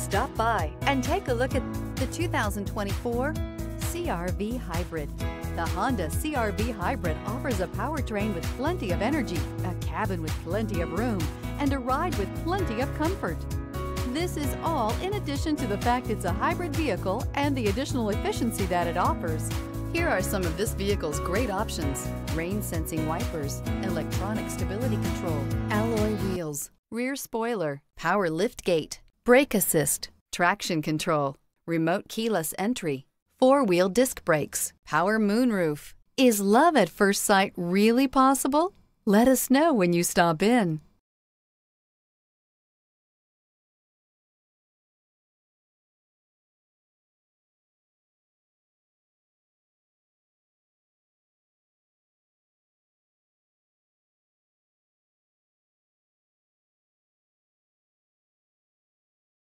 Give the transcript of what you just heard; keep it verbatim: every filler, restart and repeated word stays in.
Stop by and take a look at the two thousand twenty-four C R V Hybrid. The Honda C R V Hybrid offers a powertrain with plenty of energy, a cabin with plenty of room, and a ride with plenty of comfort. This is all in addition to the fact it's a hybrid vehicle and the additional efficiency that it offers. Here are some of this vehicle's great options: rain sensing wipers, electronic stability control, alloy wheels, rear spoiler, power lift gate, brake assist, traction control, remote keyless entry, four-wheel disc brakes, power moonroof. Is love at first sight really possible? Let us know when you stop in.